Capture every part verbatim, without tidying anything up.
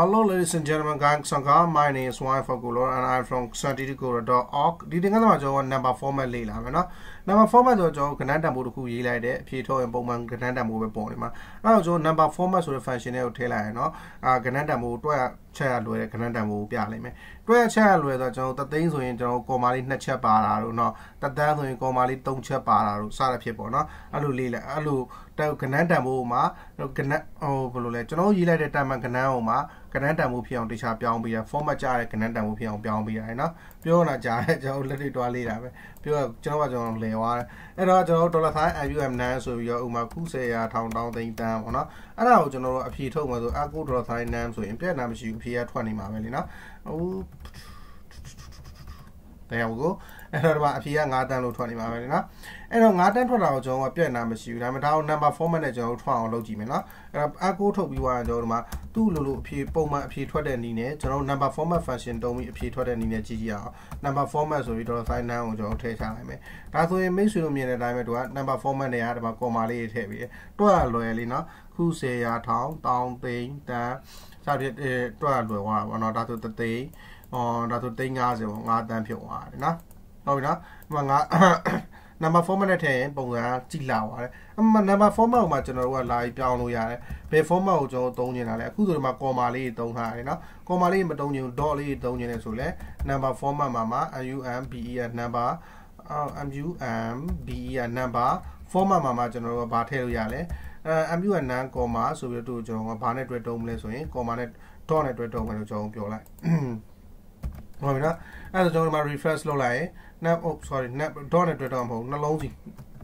Hello ladies and gentlemen, my name is Y for Kulor and I'm from seventy-two coder dot org. Reading the number format Lila. Number format Joe Canada Muduku Yilade, Pito and Bowman Canada Move Bonima. Now Joe number format to the fashion tailor, uh Canada Move to a child with a Canada Move Bialime. To a child with a Joe, the things we enjoy Comalina Chapara, no, the dance we Comali don't Chapara, Sara Pipona, Alu Lila, Alu, the Canada Muma, no Cana oh, Gululecho, Yilade Tama Canaoma. ကနန်းတန်မှုဖြစ်အောင်တခြားပြောင်းပေးတာ format ကြတဲ့ကနန်းတန်မှုဖြစ်အောင်ပြောင်းပေးတာ ပြောနာကြတဲ့ကျွန်တော်လက်တွေ့တွားလေးတာပဲ ပြောကျွန်တော်ကကျွန်တော်လဲသွားတယ် အဲ့တော့ကျွန်တော် dollar sign I U M နန်းဆိုပြီးတော့ဥမာ ninety thousand ပေါ့နော် အဲ့ဒါကိုကျွန်တော်တို့အဖြေထုတ်မှာဆို Aku dollar sign နန်းဆိုရင်ပြည့်နာမရှိဘူးအဖြေကထွက်နေမှာပဲလीနော် ဟုတ် there we go အဲ့တော့ဒီမှာအဖြေက fiveတန်း လို့ထွက်နေမှာပဲလीနော် အဲ့တော့ fiveတန်း ထွက်တာကိုကျွန်တော်ကပြည့်နာမရှိဘူးဒါပေမဲ့ဒါကို number format နဲ့ကျွန်တော်တို့ထွက်အောင်လုပ်ကြည့်မယ်နော် အဲ့တော့ Aku ထုတ်ပြီးွားရင်ကျွန်တော်တို့ဒီမှာ သူ့လိုလိုအဖြေပုံမှန်အဖြေထွက်တဲ့အနေနဲ့ကျွန်တော် number format function သုံးပြီးအဖြေထွက်တဲ့အနေနဲ့ကြည့်ကြရအောင် number format ဆိုပြီး dollar sign နန်းကိုကျွန်တော်ထည့်ချလိုက်မယ်ဒါဆိုရင်မိတ်ဆွေတို့မြင်တဲ့အတိုင်းပဲသူက number format နဲ့ကဒီမှာ comma လေးထည့်ပြီးတွက်ရလွယ်လေးနော် ခု number format နဲ့ထည့်ရင်ပုံစံကကြည်လာပါတယ် number format ကိုမှကျွန်တော်တို့ကလာပြီးပြောင်းလို့ရတယ်ဘယ် format ကိုကျွန်တော်သုံးနေတာလဲအခုဆိုဒီမှာ comma လေးသုံးထားတယ်နော် comma လေးမသုံးရင် dot လေးသုံးနေတယ်ဆိုလဲ number format မှာမှာ number number number format မှာမှာကျွန်တော်တို့ကဘာထည့်လို့ရလဲ number comma ဆိုပြီးတော့ကျွန်တော်ကဘာနဲ့တွဲတုံးမလဲဆိုရင် comma နဲ့ dot နဲ့တွဲတုံးမယ်လို့ကျွန်တော်ပြောလိုက်ဟုတ်ပြီနော်အဲ့ဒါကျွန်တော်ဒီမှာ refresh လုပ်လိုက် Nap, oh sorry, nap. Don't it on home. No long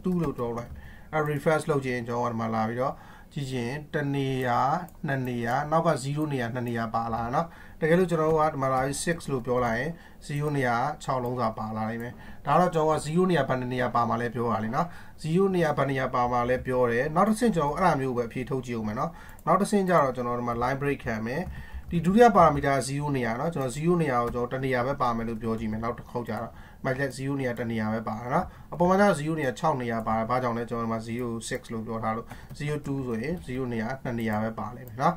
two little right. I refresh low change on Malavio, Gigi, Tania, Nania, Nova Ziunia, Nania Balana. The Galujo at Malay six loop your line, Ziunia, Chalonga Balame. Dara Joa Ziunia Panania Bama Lepio Alina, Ziunia Pania Bama Lepiore, not a single Ramu, but Pito Giumano, not a single general my library came. ဒီဒုတိယပါရာမီတာ zero နေရာเนาะကျွန်တော် zero နေရာကိုကျွန်တော်တနေရာပဲပါမယ်လို့ပြောကြည့်မယ်နောက်တစ်ခေါက်ကြတော့ zero နေရာတနေရာပဲပါတာเนาะအပေါ်မှာ zero နေရာ six နေရာပါတယ်ဘာကြောင့်လဲကျွန်တော်ဒီမှာ zero six လို့ပြောထားလို့ zero two ဆိုရင် zero နေရာ two နေရာပဲပါလိမ့်မယ်เนาะ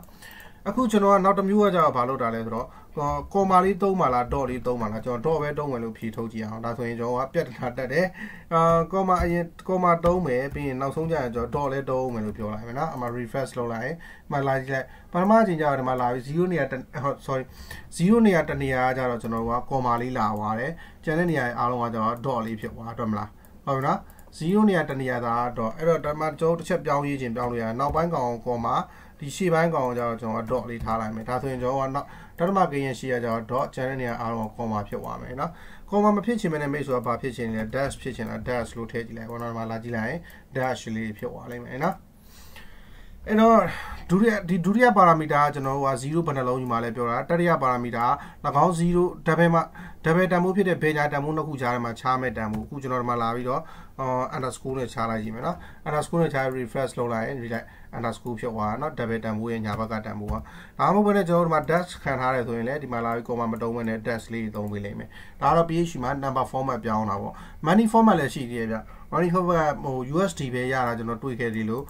အခုကျွန်တော်ကနောက်တစ်မျိုးကကြတော့ဘာလုပ်တာလဲဆိုတော့ comma လေးသုံးပါလား dot လေးသုံးပါလားကျွန်တော် dot ပဲသုံးမယ်လို့ဖြေထုတ်ကြည့်အောင်ဒါဆိုရင်ကျွန်တော်ကပြဿနာတက်တယ် comma အရင် comma သုံးမယ်ပြီးရင်နောက်ဆုံးကျရင်ကျွန်တော် dot လဲသုံးမယ်လို့ပြောလိုက်မယ်เนาะအမှ refresh လုပ်လိုက်အမှလာကြည့်လိုက် ပထမအချိန်ကျတော့ဒီမှာလာပြီး zero နေရာ sorry zero နေရာတနေရာကျတော့ကျွန်တော်က comma လေးလာပါတယ်ကျန်တဲ့နေရာအားလုံးကကျတော့ dot လေးဖြစ်သွားတယ်မလားဟုတ်ပြီနော် zero နေရာတနေရာသာ dot အဲ့တော့ဒါမှကျွန်တော်တစ်ချက်ပြောင်းရေးခြင်းပြောင်းလို့ရအောင်နောက်ပိုင်းကောင် comma ဒီရှေ့ပိုင်းကောင်ကျတော့ကျွန်တော် dot လေးထားလိုက်မယ်ဒါဆိုရင်ကျွန်တော်ကနောက်တစ်မှကရင်ရှေ့ရကျတော့ dot ကျန်တဲ့နေရာအားလုံးက comma ဖြစ်သွားမယ်နော် comma မဖြစ်ချင်မနဲ့မိတ်ဆိုတာဘာဖြစ်ချင်လဲ dash ဖြစ်ချင်တာ dash လို့ထည့်ကြည့်လိုက်ဘောနော်ဒီမှာလာကြည့်လိုက် dash လေးဖြစ်သွားလိမ့်မယ်နော် အဲ့တော့ဒုတိယဒီဒုတိယပါရာမီတာကျွန်တော်တို့က zero ဘယ်နှလုံးယူမှာလဲပြောတာတတိယပါရာမီတာ၎င်း zero ဒဘယ်မှာဒဘယ်တန်ဖိုးဖြစ်တဲ့ဘေညာတန်ဖိုးနှစ်ခုကြားထဲမှာခြားမဲ့တန်ဖိုးအခုကျွန်တော်တို့မှာလာပြီးတော့ underscore နဲ့ခြားလိုက်ကြည့်မယ်နော် underscore နဲ့ခြား refresh လုပ်လိုက်ရင်ဒီလိုက် underscore ဖြစ်သွားတာเนาะ double တန်ဖိုးရဲ့ညာဘက်ကတန်ဖိုးကဒါမှမဟုတ်ဘဲနဲ့ကျွန်တော်တို့မှာ dash ခံထားတယ်ဆိုရင်လည်းဒီမှာလာပြီး comma မတုံးမဲ့နဲ့ dash လေးသုံးပေးလိမ့်မယ်ဒါတော့ P H P မှာ number format ပြောင်းတာပေါ့ money format လည်းရှိသေးတယ်ဗျ money format ဟို U S D ပဲရတာကျွန်တော်တွေ့ခဲ့သေးလို့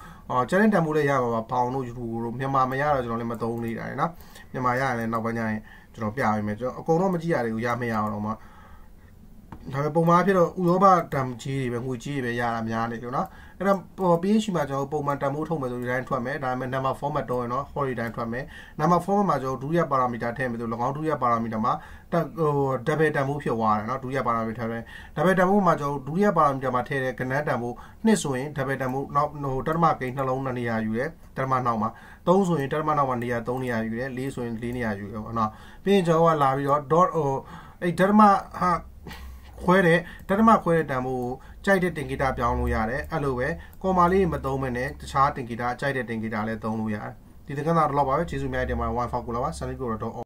ကျန်တဲ့တန်ဖိုးလည်းရပါပါပေါင်တို့ euro တို့မြန်မာမရတော့ကျွန်တော်လည်းမသုံးနေတာเนาะ မြန်မာရရင်လည်းနောက်ပိုင်းကျရင်ကျွန်တော်ပြပေးမယ်ကျွန်တော်အကုန်တော့မကြည့်ရသေးဘူးရမရအောင်တော့မှ ဒါပေမဲ့ပုံမှန်ဖြစ်တော့ဥရောပတံကြီးတွေပဲငွေကြီးတွေပဲရတာများနေလို့နော်အဲ့တော့ P H မှာကျွန်တော်ပုံမှန်တံမိုးထုတ်မယ်ဆိုဒီတိုင်းထွက်မယ်ဒါပေမဲ့ number format တော့ရနော် hori တိုင်းထွက်မယ် number format မှာကျွန်တော်ဒုတိယပါရာမီတာထည့်မယ်ဆို၎င်းဒုတိယပါရာမီတာမှာဟိုဒဘယ်တံမိုးဖြစ်သွားတယ်နော် ဒုတိယပါရာမီတာမှာဒဘယ်တံမိုးမှာကျွန်တော်ဒုတိယပါရာမီတာမှာထည့်တဲ့ကဏ္ဍတံမိုး နှစ် ဆိုရင်ဒဘယ်တံမိုးနောက်ဟိုတရမကိန်းနှလုံးနှစ်နေရာယူတယ်တရမနောက်မှာ သုံး ဆိုရင်တရမနောက်မှာနေရာ သုံး နေရာယူတယ် ၄ ဆိုရင် ၄ နေရာယူတယ်ပေါ့နော် ပြီးရင် ကျွန်တော်ကလာပြီးတော့ dot ဟိုအဲ့ဒရမဟာ ခွဲတယ်ဒရမခွဲတဲ့တန်ဖိုးကြိုက်တဲ့တင်ဂီတာပြောင်းလို့ရတယ်အဲ့လိုပဲကော်မာလေးမသုံးမနဲ့တခြားတင်ဂီတာကြိုက်တဲ့တင်ဂီတာလည်းသုံးလို့ရတယ်ဒီသင်္ကန်းသာတော့လောက်ပါပဲကျေးဇူးများတင်ပါတယ် wifi ကိုလာပါ seventy-two coder dot org